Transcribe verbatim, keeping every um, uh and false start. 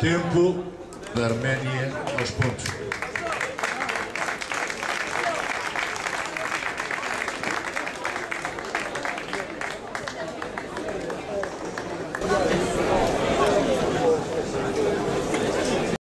Tempo da Arménia aos pontos.